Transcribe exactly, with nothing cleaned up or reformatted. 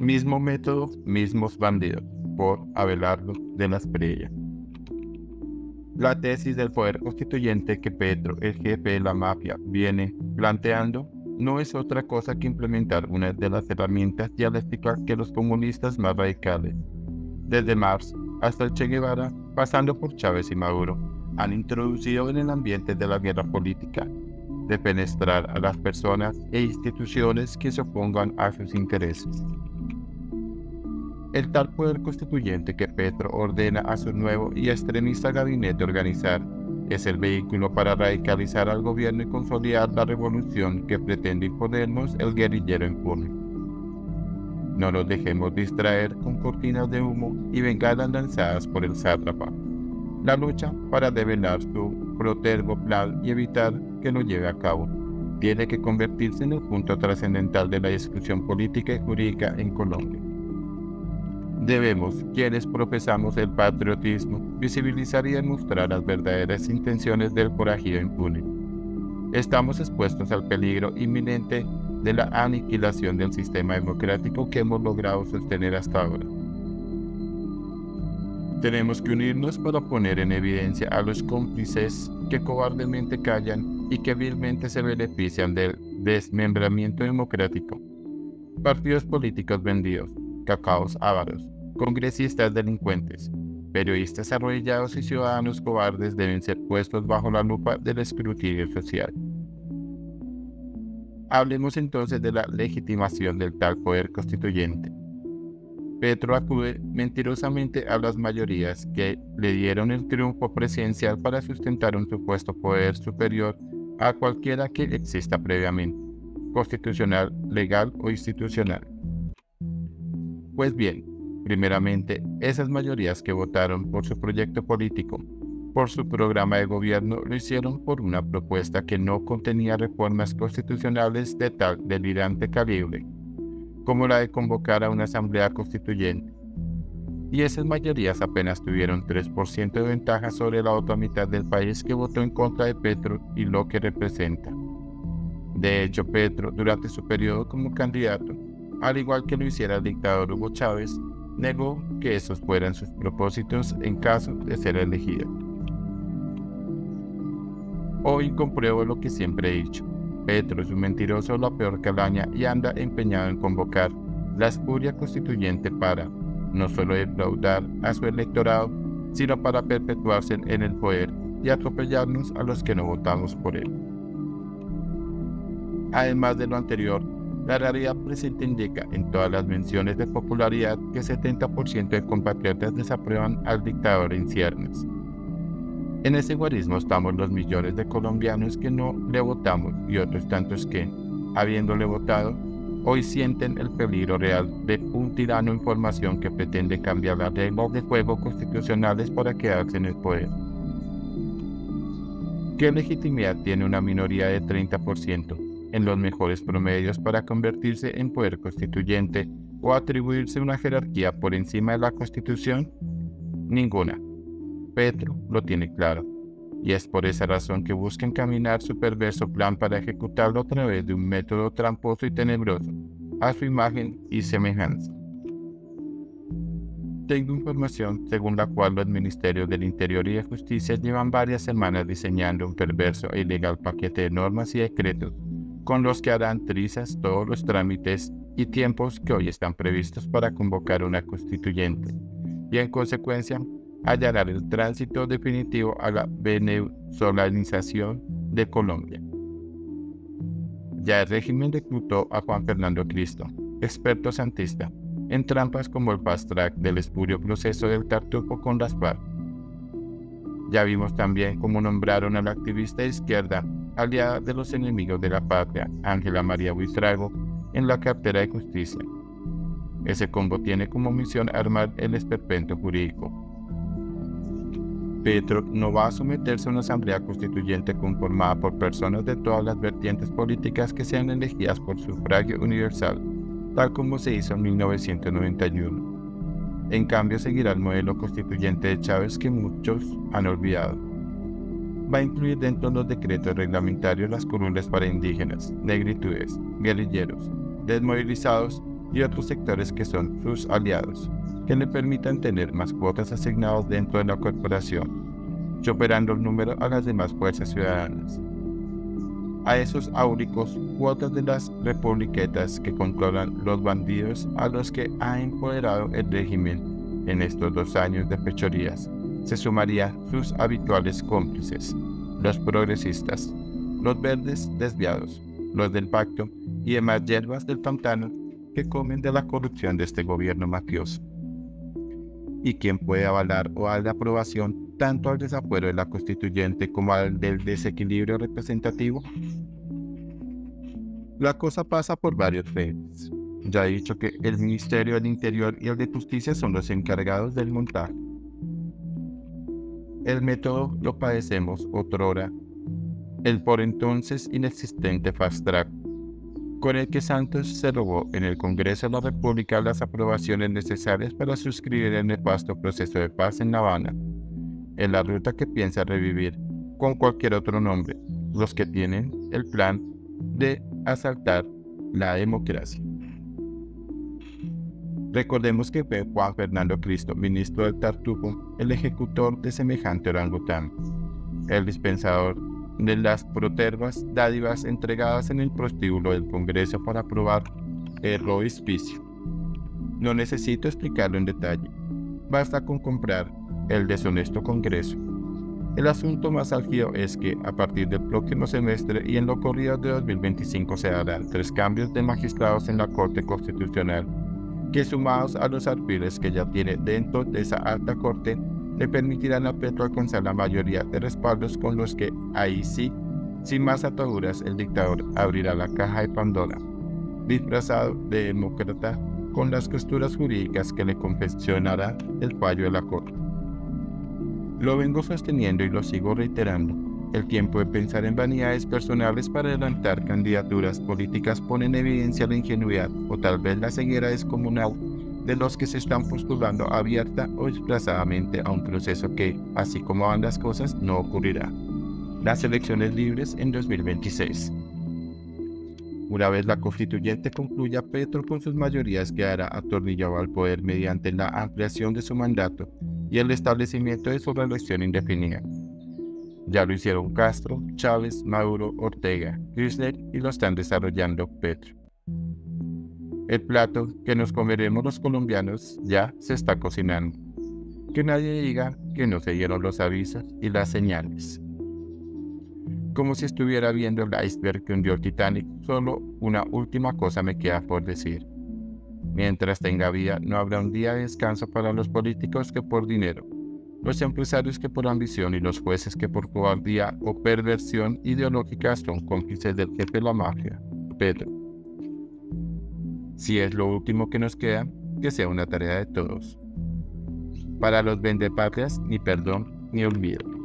Mismo método, mismos bandidos, por Abelardo de la Espriella. La tesis del poder constituyente que Petro, el jefe de la mafia, viene planteando no es otra cosa que implementar una de las herramientas dialécticas que los comunistas más radicales, desde Marx hasta el Che Guevara, pasando por Chávez y Maduro, han introducido en el ambiente de la guerra política, de penetrar a las personas e instituciones que se opongan a sus intereses. El tal poder constituyente que Petro ordena a su nuevo y extremista gabinete organizar es el vehículo para radicalizar al gobierno y consolidar la revolución que pretende imponernos el guerrillero impune. No nos dejemos distraer con cortinas de humo y bengalas lanzadas por el sátrapa. La lucha para develar su protervo plan y evitar que lo lleve a cabo tiene que convertirse en el punto trascendental de la discusión política y jurídica en Colombia. Debemos, quienes profesamos el patriotismo, visibilizar y demostrar las verdaderas intenciones del forajido impune. Estamos expuestos al peligro inminente de la aniquilación del sistema democrático que hemos logrado sostener hasta ahora. Tenemos que unirnos para poner en evidencia a los cómplices que cobardemente callan y que vilmente se benefician del desmembramiento democrático. Partidos políticos vendidos, cacaos ávaros, congresistas delincuentes, periodistas arrodillados y ciudadanos cobardes deben ser puestos bajo la lupa del escrutinio social. Hablemos entonces de la legitimación del tal poder constituyente. Petro acude mentirosamente a las mayorías que le dieron el triunfo presidencial para sustentar un supuesto poder superior a cualquiera que exista previamente, constitucional, legal o institucional. Pues bien, primeramente, esas mayorías que votaron por su proyecto político, por su programa de gobierno, lo hicieron por una propuesta que no contenía reformas constitucionales de tal delirante calibre, como la de convocar a una asamblea constituyente. Y esas mayorías apenas tuvieron tres por ciento de ventaja sobre la otra mitad del país que votó en contra de Petro y lo que representa. De hecho, Petro, durante su periodo como candidato, al igual que lo hiciera el dictador Hugo Chávez, negó que esos fueran sus propósitos en caso de ser elegido. Hoy compruebo lo que siempre he dicho. Petro es un mentiroso, la peor calaña, y anda empeñado en convocar la espuria constituyente para, no solo defraudar a su electorado, sino para perpetuarse en el poder y atropellarnos a los que no votamos por él. Además de lo anterior, la realidad presente indica en todas las menciones de popularidad que setenta por ciento de compatriotas desaprueban al dictador en ciernes. En ese guarismo estamos los millones de colombianos que no le votamos y otros tantos que, habiéndole votado, hoy sienten el peligro real de un tirano en formación que pretende cambiar las reglas de juego constitucionales para quedarse en el poder. ¿Qué legitimidad tiene una minoría de treinta por ciento? En los mejores promedios para convertirse en poder constituyente o atribuirse una jerarquía por encima de la Constitución? Ninguna. Petro lo tiene claro, y es por esa razón que busca encaminar su perverso plan para ejecutarlo a través de un método tramposo y tenebroso, a su imagen y semejanza. Tengo información según la cual los Ministerios del Interior y de Justicia llevan varias semanas diseñando un perverso e ilegal paquete de normas y decretos, con los que harán trizas todos los trámites y tiempos que hoy están previstos para convocar una constituyente, y en consecuencia hallarán el tránsito definitivo a la venezolanización de Colombia. Ya el régimen reclutó a Juan Fernando Cristo, experto santista, en trampas como el fast track del espurio proceso del Tartufo con las FARC. Ya vimos también cómo nombraron a la activista izquierda, aliada de los enemigos de la patria, Ángela María Buitrago, en la cartera de justicia. Ese combo tiene como misión armar el esperpento jurídico. Petro no va a someterse a una asamblea constituyente conformada por personas de todas las vertientes políticas que sean elegidas por sufragio universal, tal como se hizo en mil novecientos noventa y uno. En cambio, seguirá el modelo constituyente de Chávez que muchos han olvidado. Va a incluir dentro de los decretos reglamentarios las curules para indígenas, negritudes, guerrilleros, desmovilizados y otros sectores que son sus aliados, que le permitan tener más cuotas asignadas dentro de la corporación, superando el número a las demás fuerzas ciudadanas. A esos áuricos cuotas de las republiquetas que controlan los bandidos a los que ha empoderado el régimen en estos dos años de fechorías, se sumarían sus habituales cómplices, los progresistas, los verdes desviados, los del pacto y demás hierbas del pantano que comen de la corrupción de este gobierno mafioso. ¿Y quién puede avalar o dar la aprobación tanto al desafuero de la constituyente como al del desequilibrio representativo? La cosa pasa por varios frentes. Ya he dicho que el Ministerio del Interior y el de Justicia son los encargados del montaje. El método lo padecemos otrora, el por entonces inexistente fast track, con el que Santos se robó en el Congreso de la República las aprobaciones necesarias para suscribir el nefasto proceso de paz en La Habana, en la ruta que piensa revivir, con cualquier otro nombre, los que tienen el plan de asaltar la democracia. Recordemos que fue Juan Fernando Cristo, ministro del Tartufo, el ejecutor de semejante orangután, el dispensador de las protervas dádivas entregadas en el prostíbulo del Congreso para aprobar el robispicio. No necesito explicarlo en detalle, basta con comprar el deshonesto Congreso. El asunto más álgido es que, a partir del próximo semestre y en lo corrido de dos mil veinticinco, se darán tres cambios de magistrados en la Corte Constitucional, que sumados a los alfiles que ya tiene dentro de esa alta corte, le permitirán a Petro alcanzar la mayoría de respaldos con los que, ahí sí, sin más ataduras, el dictador abrirá la caja de Pandora, disfrazado de demócrata con las costuras jurídicas que le confeccionará el fallo de la Corte. Lo vengo sosteniendo y lo sigo reiterando. El tiempo de pensar en vanidades personales para adelantar candidaturas políticas pone en evidencia la ingenuidad o tal vez la ceguera descomunal de los que se están postulando abierta o desplazadamente a un proceso que, así como van las cosas, no ocurrirá. Las elecciones libres en dos mil veintiséis. Una vez la constituyente concluya, Petro con sus mayorías quedará atornillado al poder mediante la ampliación de su mandato y el establecimiento de su reelección indefinida. Ya lo hicieron Castro, Chávez, Maduro, Ortega, Kirchner y lo están desarrollando Petro. El plato que nos comeremos los colombianos ya se está cocinando. Que nadie diga que no se dieron los avisos y las señales. Como si estuviera viendo el iceberg que hundió el Titanic, solo una última cosa me queda por decir. Mientras tenga vida, no habrá un día de descanso para los políticos que por dinero, los empresarios que por ambición y los jueces que por cobardía o perversión ideológica son cómplices del jefe de la mafia, Pedro. Si es lo último que nos queda, que sea una tarea de todos. Para los vendepatrias, ni perdón ni olvido.